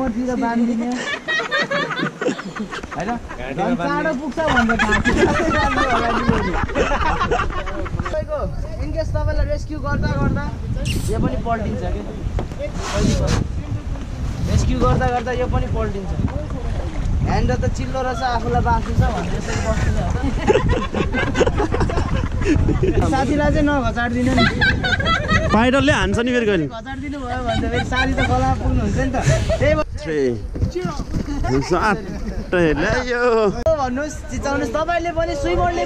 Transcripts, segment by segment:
In case तपाईलाई rescue गर्दा गर्दा यो पनि पल्टिन्छ के रेस्क्यु गर्दा गर्दा यो पनि पल्टिन्छ ह्यान्ड त चिल्लो रहेछ आफूलाई बाँच्छ भने यसरी बस्नु हो साथीलाई चाहिँ नघचाड्दिनु नि पाइडलले हान्छ नि फेरि कहिले घचाड्दिनु भयो भने फेरि साथी त गला पुग्नु हुन्छ नि त त्यही भन्नुहोस् चिचाउनुहोस् तपाईँले पनि स्विमरले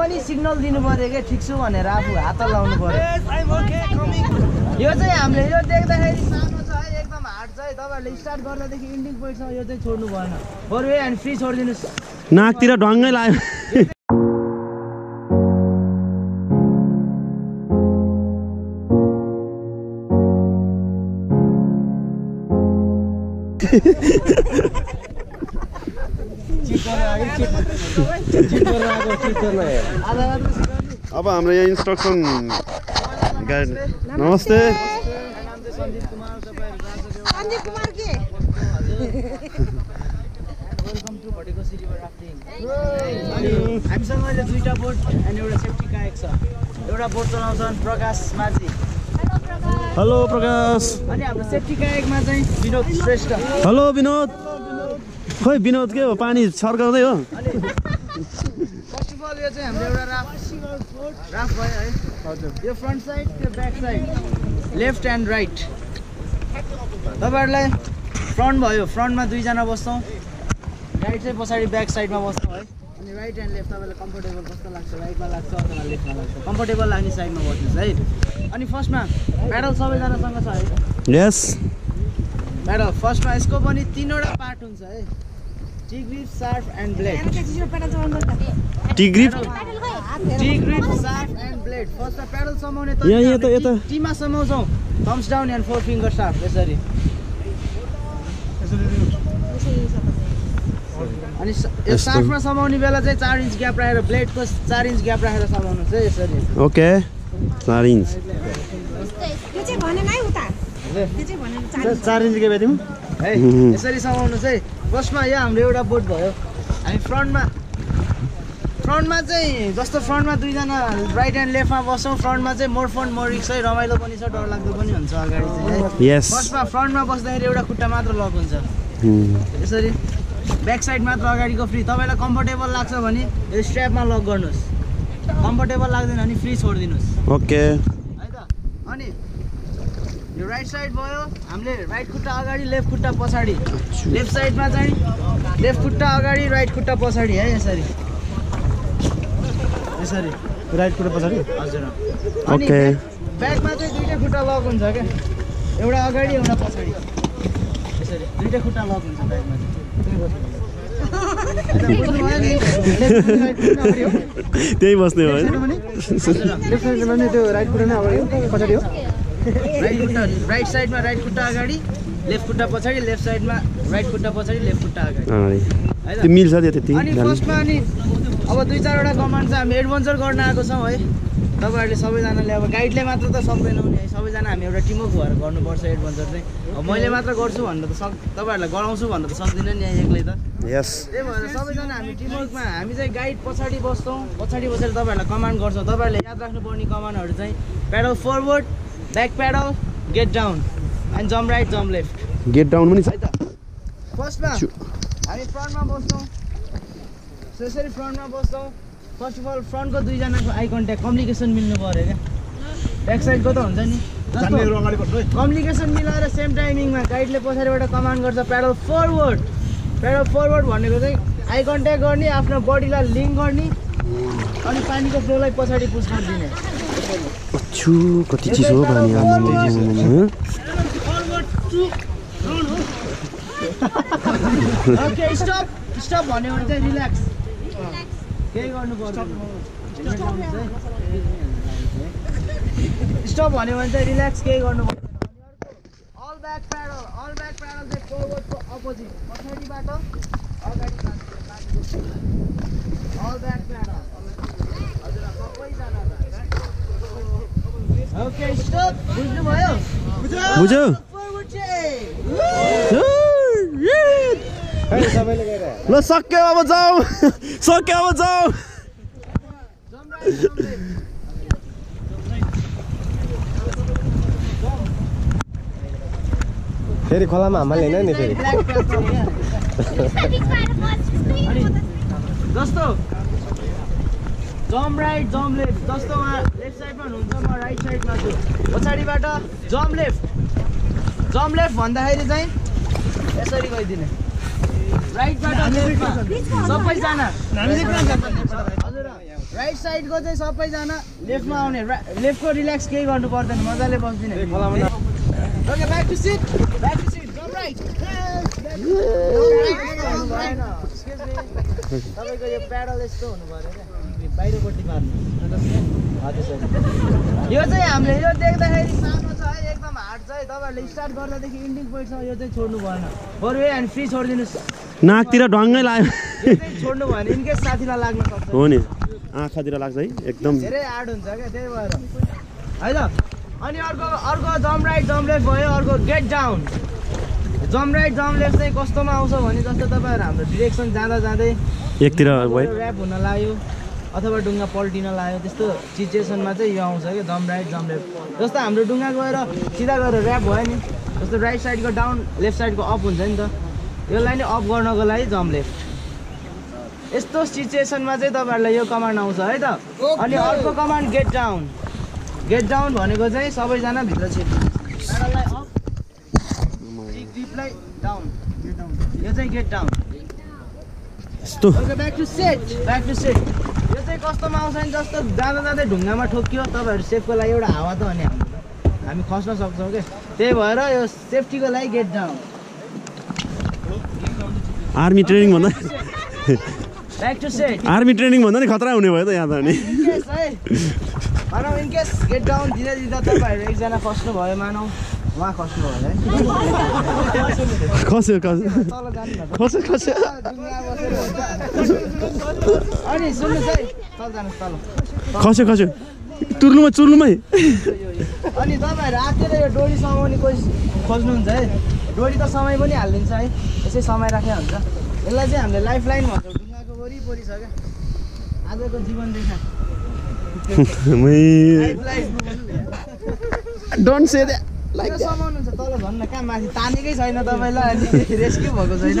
पनि सिग्नल दिनु पर्यो के ठिक छु भनेर आफू हात लाउनु पर्यो। यो चाहिँ हामीले यो देख्दाखेरि सानो छ है एकदम हार्ड छ है तपाईहरुले स्टार्ट गर्दादेखि एन्डिङ पोइन्टसम्म यो चाहिँ छोड्नु भएन बरु ए एन्ड फ्री छोड्दिनुस् नाकतिर ढङ्गै लाग्यो। अब हाम्रो यहाँ इन्स्ट्रक्सन गाइड नमस्ते हामीसँग अहिले दुईटा बोट अनि एउटा सेफ्टी कायक छ एउटा बोट चलाउँछन् प्रकाश माझी हेलो प्रकाश अनि हाम्रो सेफ्टी कायकमा चाहिँ विनोद श्रेष्ठ हेलो विनोद खै विनोद के हो पानी छर्काउँदै हो फर्स्ट अफ अल यो चाहिँ हाम्रो एउटा राफ्ट भयो है हजुर यो फ्रन्ट साइड त्यो back side left and right तपाईहरुलाई फ्रन्ट भयो फ्रन्टमा दुईजना बस्छौं राइट चाहिँ पछाडी ब्याक साइडमा बस्छौं है अनि राइट एन्ड लेफ्ट तपाईलाई कम्फोर्टेबल कस्तो लाग्छ राइटमा लाग्छ अथवा लेफ्टमा लाग्छ कम्फोर्टेबल लाग्ने साइडमा बस्नुहोस् है अनि फर्स्टमा प्याडल सबैजनासँग छ है यस प्याडल फर्स्टमा यसको पनि तीनवटा पार्ट हुन्छ है T-grip, surf and blade. T-grip, surf and blade. First paddle समाउने त टीमा समाउँछौं thumbs down and four finger surf यसरी अनि यो सर्फमा समाउने बेला चाहिँ 4 इन्च ग्याप राखेर ब्लेडको 4 इन्च ग्याप राखेर समाउनुहुन्छ यसरी ओके 4 इन्च यो चाहिँ भनेन है उता यो चाहिँ भनेन 4 इन्च ग्याप दिउँ है यसरी समाउनुहुन्छ है फर्स्टमा यहाँ हाम्रो एउटा बोट भयो हामी फ्रन्टमा चाहिँ जस्तो फ्रन्टमा दुईजना राइट एन्ड लेफ्टमा बस्छौँ फ्रन्टमा चाहिँ मोर फन्ड मोर रिक्स है रमाइलो पनि छ डरलाग्दो पनि हुन्छ अगाडि चाहिँ फर्स्टमा फ्रन्टमा बस्दाखेरि एउटा खुट्टा मात्र लक हुन्छ यसरी ब्याक साइड मात्र अगाडिको फ्री तपाईँलाई कम्फोर्टेबल लाग्छ भने यो स्ट्र्यापमा लक गर्नुहोस् कम्फोर्टेबल लाग्दैन भने फ्री छोडिदिनुहोस् ओके है त अनि यो राइट साइड भयो हामीले राइट खुट्टा अगाडि लेफ्ट खुट्टा पछाडि लेफ्ट साइडमा चाहिँ लेफ्ट खुट्टा अगाडि राइट खुट्टा पछाडि है यसरी यसरी राइट खुट्टा पछाडि हजुर ओके ब्याकमा चाहिँ दुईटा खुट्टा लक हुन्छ के एउटा अगाडि एउटा पछाडि यसरी दुईटा खुट्टा लक हुन्छ ब्याकमा त्यही बस्ने हो लेफ्ट साइडमा नि त्यो राइट खुट्टा नै अगाडि हो पछाडि हो राइट साइडमा राइट खुट्टा अगाडि लेफ्ट खुट्टा पछाडि लेफ्ट साइडमा राइट खुट्टा पछाडि लेफ्ट खुट्टा अगाडि त्यो मिल्छ त्यति अनि फर्स्टमा अनि अब दुई चारवटा कमान्ड छ हामी एडभेन्चर गर्न आएको छौँ है तपाईहरुले सबैजनाले अब गाइडले मात्र त सक्दैन नि सबैजना हामी एउटा टिमवर्क भएर गर्नुपर्छ एडभेन्चर चाहिँ अब मैले मात्र गर्छु भन्दा त तपाईहरुलाई गराउँछु भन्दा त सक्दिनँ नि एक्लै त यस त्यही भएर सबैजना हामी टिमवर्कमा हामी चाहिँ गाइड पछाडि बस्छौँ पछाडि बसेर तपाईहरुलाई कमान्ड गर्छौँ तपाईहरुले याद राख्नुपर्ने कमान्डहरू चाहिँ paddle forward Back pedal, get down, and jump right, jump left. Get down, money. First ma, I front ma bossong. Especially front ma bossong. First of all, front ko dui jana ko eye contact, communication milne paare ke. Back side ko ta huncha ni. Communication milaera same timing ma guide le pasari bata command garcha pedal forward. Pedal forward bhaneko chai eye contact garni, afno body la link garni, ani pani ko flow lai pasari push gardine. छु कति चिज हो पानी आउने okay stop stop भन्यो भने चाहिँ relax केही गर्नु पर्दैन स्टप भन्यो भने चाहिँ रिल्याक्स केही गर्नु पर्दैन अल ब्याक प्याडल चाहिँ फरवर्डको अपोजिट पछाडीबाट अगाडि जान्छ अल ब्याक प्याडल हजुर सबैजना ओके स्टप बुझ्नु भयो बुझ्यो फरवर्ड चेक ल सक्यो अब जाऊ, सक्यो अब जाऊ। फेरि खोलामा हाम्रा हैन नि फेरि दोस्तो जम लेफ्ट दोस्तो मा लेफ्ट साइडमा हुन्छ म राइट साइडमा छु पछाडीबाट जम लेफ्ट भन्दाखेरि चाहिँ यसरी गइदिने राइट बाट लेफ्टमा सबै जना हजुर राइट साइड को चाहिँ सबै जना लेफ्टमा आउने लेफ्ट को रिल्याक्स केही गर्नु पर्दैन मजाले बस्दिने okay back to seat go right excuse me तपाईको यो प्याडल यस्तो हुनु पर्यो के बाहिरपट्टि मार्नु हजुर सर यो चाहिँ हामीले यो देख्दाखेरि सानो छ है एकदम हार्ड छ है तपाईहरुले स्टार्ट गर्दा देखि एन्डिङ पोइन्ट यो चाहिँ छोड्नु भएन फोर वे एन्ड फ्री छोड्दिनुस् नाकतिर ढङ्गै लाग्यो यो चाहिँ छोड्नु भएन इनके साथीलाई लाग्न सक्छ हो नि आँखातिर लाग्छ है एकदम धेरै हार्ड हुन्छ के त्यही भएर है ल अनि अर्को जम लेफ्ट भयो अर्को गेट डाउन जम लेफ्ट चाहिँ कस्तोमा आउँछ भने जस्तो तपाईहरु हाम्रो डाइरेक्सन जाँदा जाँदै एकतिर भयो र्याप हुन लाग्यो अथवा डुङ्गा पल्टिन लाग्यो त्यस्तो सिचुएसनमा चाहिँ यो आउँछ के जम लेफ्ट जस्तो हाम्रो डुङ्गा गएर सिधा गएर र्याप भयो नि जस्तो राइट साइडको डाउन लेफ्ट साइडको अप हुन्छ नि त यसलाई नै अप गर्नको लागि जम लेफ्ट यस्तो सिचुएसनमा चाहिँ तपाईहरुलाई यो कमान्ड आउँछ है त अनि अर्को कमान्ड गेट डाउन भनेको चाहिँ सबैजना भित्र छिर्नु प्याडललाई अप डिपलाई डाउन यो चाहिँ गेट डाउन यस्तो ब्याक टु सेट यो चाहिँ कस्तोमा आउँछ नि जस्तो जाँदा जाँदै ढुङ्गामा ठोक्कियो तपाईहरु सेफको लागि एउटा हावा त हो नि हामी खस्न सक्छौँ के त्यही भएर यो सेफ्टीको लागि गेट डाउन आर्मी ट्रेनिङ भन्दा back to set army training भन्दा नि खतरा हुने भयो त यहाँ त नि मानौ इनकेस गेट डाउन दिँदै दिँदा तपाईहरु एकजना खस्नु भयो मानौ उहाँ खस्नु भयो है खस्यो अनि सुन्नुस् है तल जानुस् तल खस्यो चुर्नुमै अनि तपाईहरु रातेर यो डोरी समाउने कोसिस खोज्नुहुन्छ है डोरी त समय पनि हालिदिन्छ है यसै समय राखे हुन्छ यसलाई चाहिँ हामीले लाइफ लाइन भन्छौँ ढुङ्गाको वरिपरि छ क्या आजको जीवन रेखा Don't say that like that. समाउनुहुन्छ तल भन्न कहाँ माथि तानेकै छैन तपाईलाई अनि रेस्क्यु भएको छैन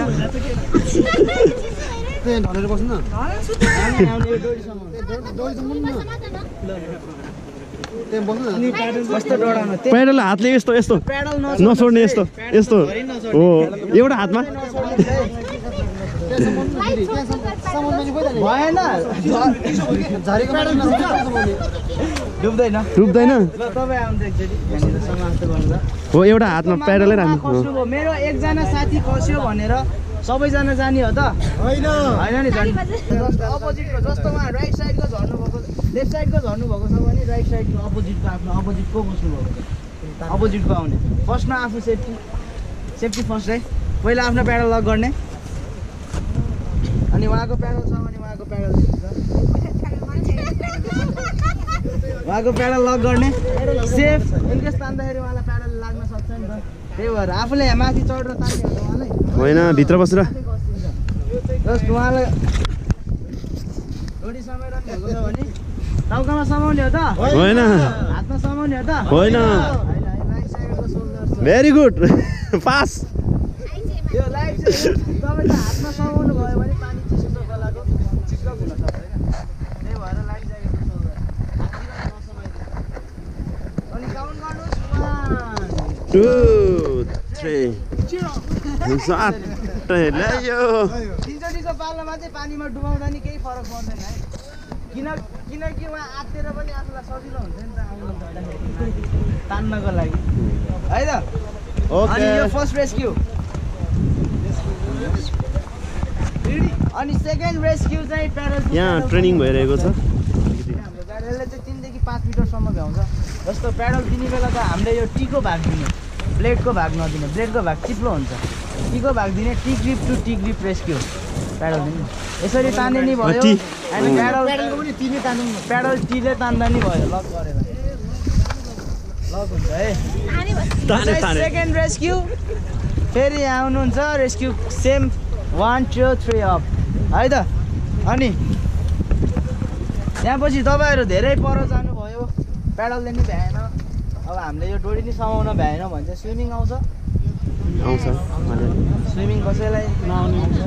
त्यही ढलेर बस्नु प्याडल हातले यस्तो नछोड्ने यस्तो हो एउटा हातमा भएन झरेको डुब्दैन हो एउटा हातमा प्याडलै राख्नु मेरो एकजना साथी खस्यो भनेर सबैजना जाने हो त होइन नि अपोजिटको जस्तो उहाँ राइट साइडको झर्नु भएको लेफ्ट साइडको झर्नु भएको छ भने राइट साइडको अपोजिटको आफ्नो अपोजिटको बस्नु भएको अपोजिटको आउने फर्स्टमा आफू सेफ्टी फर्स्ट है पहिला आफ्नो प्याडल लक गर्ने अनि उहाँको प्याडल छ भने उहाँको प्याडल लक गर्ने सेफ इन्केस तान्दाखेरि उहाँलाई प्याडल लाग्न सक्छ नि त त्यही भएर आफूले माथि चढेर तान्ने हो उहाँलाई होइन भित्र बसेर जस्ट उहाँलाई डोरी समाइरहनु भएको छ भने टाउकामा समाउने हो त होइन हातमा समाउने हो त होइन भेरी गुड पास यो लाइफ चाहिँ तपाईले हातमा समाउनु भयो भने पानी चिसो गलाको चिसो हुन सक्छ हैन त्यही भएर लाइफ ज्याकेट सोल्दर हाततिर नसमाइदिनु अनि काउन्ट गर्नुस् 1 2 3 सात ल्यायो तिनजनाको पाल्लामा चाहिँ पानीमा डुबाउँदा नि केही फरक पर्दैन है किनकि उहाँ आतेर पनि आफूलाई सजिलो हुन्छ नि त आउनु तान्नको लागि है त अनि यो फर्स्ट रेस्क्यु अनि सेकेन्ड रेस्क्यु चाहिँ प्याडल यहाँ ट्रेनिङ भइरहेको छ हाम्रो प्याडलले चाहिँ 3 देखि 5 मिटरसम्म भ्याउँछ जस्तो प्याडल दिने बेला त हामीले यो टीको भाग दिने ब्लेडको भाग नदिने ब्लेडको भाग चिप्लो हुन्छ टीको भाग दिने T grip to T grip rescue paddle दिने यसरी तान्ने नि भयो अनि प्याडलको पनि टीले तान्नु प्याडल टीले तान्दा नि भयो लक गरेर लक हुन्छ है सेकेन्ड रेस्क्यु फेरि आउनुहुन्छ rescue same 1, 2, 3 up. Hai ta? Ani. Yapachi tapaharu dherai para janu bhayo. Paddle le ni bhaena. Aba hamle yo dori ni samauna bhaena bhancha swimming आउँछ. आउँछ. Swimming कसैलाई नआउने हुन्छ.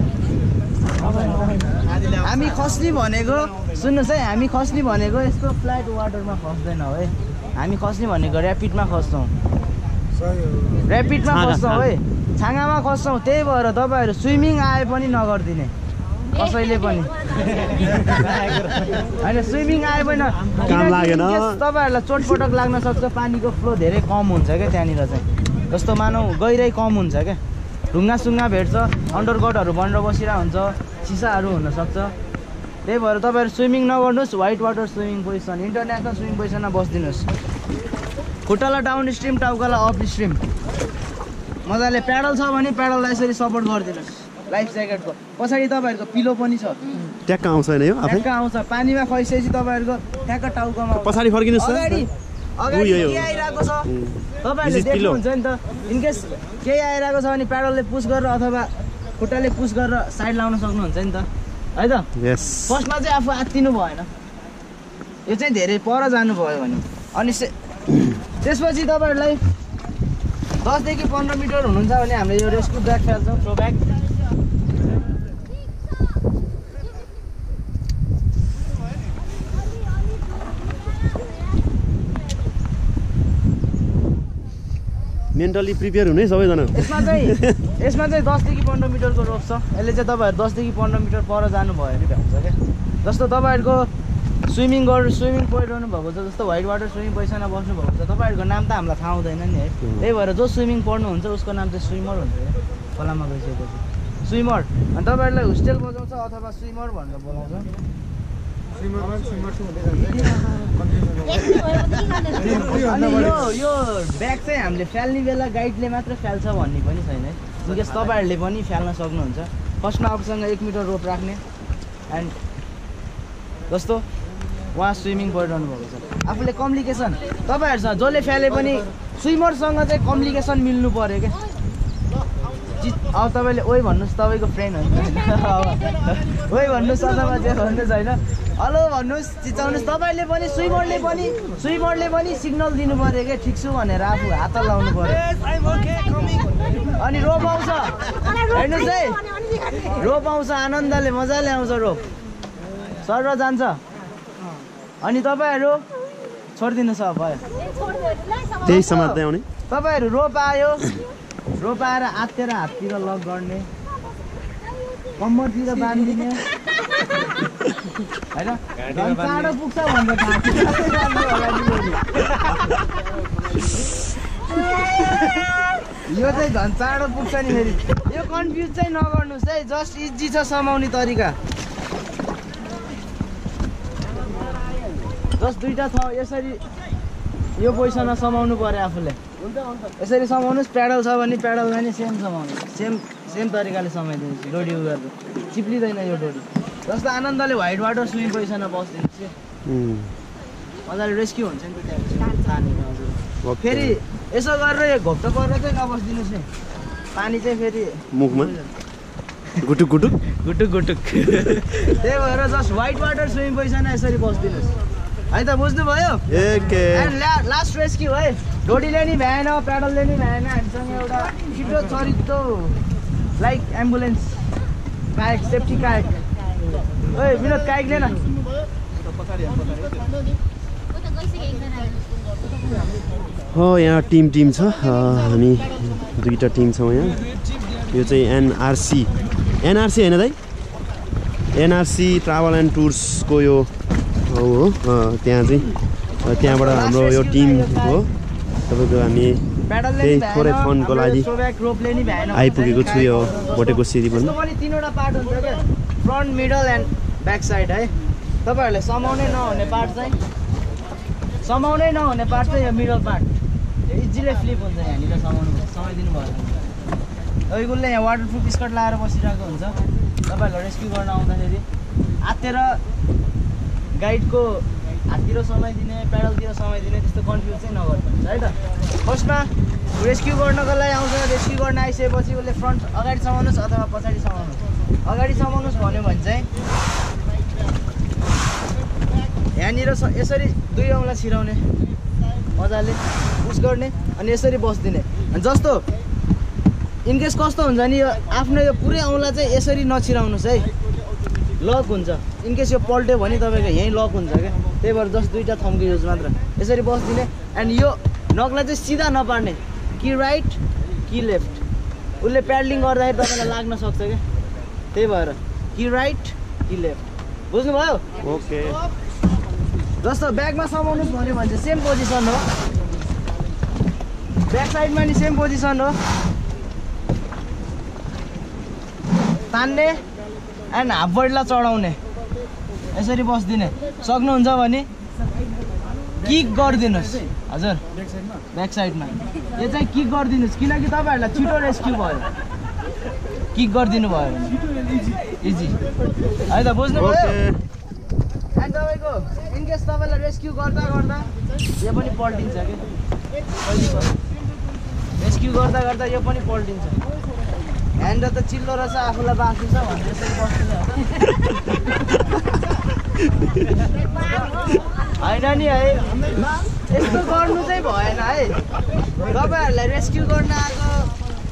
हामी खस्ने भनेको सुन्नुस् है हामी खस्ने भनेको यस्तो फ्ल्याट वाटरमा खस्दैन हो है. हामी खस्ने भनेको र्यापिडमा खस्छौं. सही हो. र्यापिडमा खस्छौं है. छांगामा खस्छौं त्यही भएर तपाईहरु स्विमिङ आए पनि नगर्दिने. कसैले पनि. हैन स्विमिङ आए पनि काम लागेन. तपाईहरुलाई चोटपटक लाग्न सक्छ. पानीको फ्लो धेरै कम हुन्छ के त्यहाँनिर चाहिँ. जस्तो मानौ गहिराई कम हुन्छ के. ढुङ्गा सुंगा भेट्छ. अन्डरकटहरु बनेर बसिरा हुन्छ. चिसाहरु हुन सक्छ. त्यही भएर तपाईहरु स्विमिङ नगर्नुस्. White water swimming position international swimming पोजिसनमा बस्दिनुस्. खुट्टाला डाउन स्ट्रीम टाउकाला अप स्ट्रीम. मजाले प्याडल छ भने प्याडललाई यसरी सपोर्ट गर्दिनुस्. लाइफ ज्याकेटको पछाडी तपाईहरुको पिलो पनि छ. ट्याक्क आउँछ हैन यो आफै. ट्याक्क आउँछ. पानीमा खसिसकेपछि तपाईहरुको ट्याक्क टाउकामा पछाडी फर्किनुस्. अगाडि के आइराको छ तपाईहरुले देख्नुहुन्छ नि त. इन केस के आइराको छ भने प्याडलले पुश गरेर अथवा खुट्टाले पुश गरेर साइड लाउन सक्नुहुन्छ नि त. है त यस. फर्स्टमा चाहिँ आफू आत्तिनु भएन. यो चाहिँ धेरै पर जानु भयो भने अनि त्यसपछि तपाईहरुलाई 10 देखि 15 मिटर हुनुहुन्छ भने हामीले यो रेस्क्यु ब्याक खेल्छौं. थ्रो ब्याक मेन्टली प्रिपेयर हुनै सबैजना. यसमा चाहिँ 10 देखि 15 मिटरको रोप छ. यसले चाहिँ तपाईहरु 10 देखि 15 मिटर पर जानु भयो नि भन्छ के. जस्तो तपाईहरुको स्विमिङ पहिरनु भएको छ. जस्तो व्हाइट वाटर स्विमिङ पैसामा बस्नु भएको छ. तपाईहरुको नाम त हामीलाई थाहा हुँदैन नि है. त्यही भएर जो स्विमिङ पढ्नुहुन्छ उसको नाम चाहिँ स्विमर हुन्छ है. खोलामा गइसकेपछि स्विमर. अनि तपाईहरुलाई होस्टेल बजाउँछ अथवा स्विमर भनेर बोलाउँछ. यो ब्याग चाहिँ हामीले फाल्ने बेला गाइडले मात्र फाल्छ भन्ने पनि छैन है. इनकेस तपाईहरुले पनि फाल्न सक्नुहुन्छ. फर्स्टमा आफूसँग 1 मिटर रोप राख्ने. एन्ड जस्तो वहाँ स्विमिङ गरिरहनु भएको छ. आफूले कम्युनिकेसन तपाईहरुसँग जसले फाले पनि स्विमरसँग चाहिँ कम्युनिकेसन मिल्नु पर्यो क्या. अब तपाईँले ओइ भन्नुहोस् तपाईँको फ्रेन्ड हो नि. ओइ भन्नुहोस् अथवा जे भन्नुहोस् होइन हेलो भन्नुहोस् चिचाउनुहोस्. तपाईँले पनि स्विमरले पनि सिग्नल दिनु पर्यो क्या. ठिक छु भनेर आफू हात लाउनु पर्यो. अनि रोप आउँछ हेर्नुहोस् है. रोप आउँछ आनन्दले मजाले आउँछ. रोप सर जान्छ. अनि तपाईहरु छोड्दिनुस्. भयो त्यही समात्दै आउने. तपाईहरु रोप आएर आत्तेर हाततिर लक गर्ने कम्मरतिर बाँधिदिने हैन. काँडो पुग्छ भनेर यो चाहिँ झन् चाँडो पुग्छ नि. फेरि यो कन्फ्युज चाहिँ नगर्नुहोस् है. जस्ट इजी छ समाउने तरिका. जस्ट दुईटा छ. यसरी यो पोजिसनमा समाउनु पर्यो आफूले. यसरी समाउनुहोस्. प्याडल छ भने प्याडलमा नि सेम समाउनुहोस्. सेम तरिकाले समाइदिनुहोस्. डोरी उ गर्दा चिप्लिँदैन यो डोरी. जस्तो आनन्दले व्हाइट वाटर स्विमिङ पोजिसनमा बस्दिनुहोस्. मजाले रेस्क्यु हुन्छ नि त्यो. फेरि यसो गरेर यो घोप्टो गरेर चाहिँ नबस्दिनुहोस् नि. पानी चाहिँ फेरि मुखमा गुटुक गुटुक गुटुक गुटुक. त्यही भएर जस्ट व्हाइट वाटर स्विमिङ पोजिसनमा यसरी बस्दिनुहोस् है त. बुझ्नुभयो. लास्ट रेस्क्यु है. डोडीले नि भ्याएन प्याडलले नि भ्याएन. हामीसँग एउटा छिटो चरित्तो like ambulance kayak safety kayak. ओ विनोद कायक लिएन. हो यहाँ टिम छ. हामी दुईटा टिम छौँ यहाँ. यो चाहिँ एनआरसी होइन दाइ. एनआरसी ट्राभल एन्ड टुर्सको यो हो. त्यहाँ चाहिँ त्यहाँबाट हाम्रो यो टिम हो. तपाईँको हामी त्यही थोरै फन्डको लागि आइपुगेको छु. यो भोटेको सिरी पनि 3वटा पार्ट हुन्छ क्या. Front middle and back side है. तपाईँहरूले समाउनै नहुने पार्ट चाहिँ यो मिडल पार्ट इजिली फ्लिप हुन्छ. यहाँनिर समाइदिनु भयो. तपाईँकोले यहाँ वाटरप्रुफ स्कर्ट लाएर बसिरहेको हुन्छ. तपाईँहरूलाई रेस्क्यु गर्न आउँदाखेरि आत्तेर गाइडको हाततिर समय दिने प्याडलतिर समय दिने त्यस्तो कन्फ्युज चाहिँ नगर्नुहोस् है त। फर्स्टमा रेस्क्यु गर्नको लागि आउँछ, रेस्क्यु गर्न आइसकेपछि उसले फ्रन्ट अगाडि समाउनुस् अथवा पछाडि समाउनुस्। अगाडि समाउनुस् भन्यो भने चाहिँ यहाँनिर यसरी दुई औँला छिराउने मजाले पुस गर्ने अनि यसरी बस्दिने। अनि जस्तो इनकेस कस्तो हुन्छ नि, यो आफ्नो यो पुरै औँला चाहिँ यसरी नछिराउनुस् है, लक हुन्छ। इनकेस यो पल्ट्यो भने तपाईँको यहीँ लक हुन्छ क्या, त्यही भएर जस्ट दुईवटा थम्को युज मात्र यसरी बस्दिने। एन्ड यो नकलाई चाहिँ सिधा नपार्ने, कि राइट कि लेफ्ट, उसले प्याडलिङ गर्दाखेरि तपाईँलाई लाग्न सक्छ क्या, त्यही भएर कि राइट कि लेफ्ट, बुझ्नुभयो? ओके। जस्तो ब्यागमा समाउनुहोस् भन्यो भने चाहिँ सेम पोजिसन हो, ब्याक साइडमा नि सेम पोजिसन हो, तान्ने एन्ड हाफ बडीलाई चढाउने यसरी बस्दिने। सक्नुहुन्छ भने किक गरिदिनुहोस्, हजुर ब्याक साइडमा यो चाहिँ किक गरिदिनुहोस्, किनकि तपाईँहरूलाई छिटो रेस्क्यु भयो किक गरिदिनु भयो इजी है त, बुझ्नुभयो? एन्ड तपाईँको इनकेस तपाईँलाई रेस्क्यु गर्दा गर्दा यो पनि पल्टिन्छ कि, रेस्क्यु गर्दा गर्दा यो पनि पल्टिन्छ। ह्यान्ड त चिल्लो रहेछ आफूलाई बाँच्नु छ भनेर यसरी बस्नु होइन नि है, यस्तो गर्नु चाहिँ भएन है। तपाईँहरूलाई रेस्क्यु गर्न आएको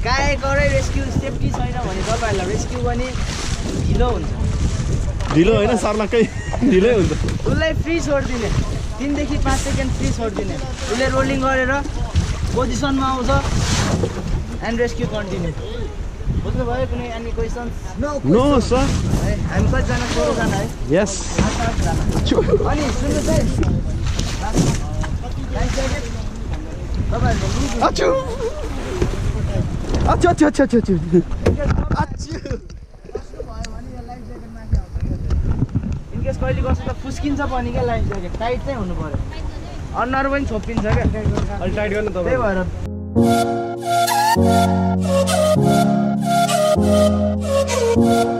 गाए गरे रेस्क्यु सेफ्टी छैन भने तपाईँहरूलाई रेस्क्यु पनि ढिलो हुन्छ, ढिलो होइन सर्लाकै ढिलै हुन्छ। उसलाई फ्री छोडिदिने, 3 देखि 5 सेकेन्ड फ्री छोडिदिने, उसले रोलिङ गरेर पोजिसनमा आउँछ एन्ड रेस्क्यु कन्टिन्यू। बुझ्नुभयो? कुनै अनि क्वेसन्स? No sir. हामी कतिजना, 16 जना है? यस। अनि सुन्नुहोस् है, इनकेस कहिले कसो त फुस्किन्छ पनि क्या लाइफ ज्याकेट टाइट नै हुनु पर्यो, अनुहार पनि छोपिन्छ क्या, अलि टाइट गर्नु तपाईँ, त्यही भएर।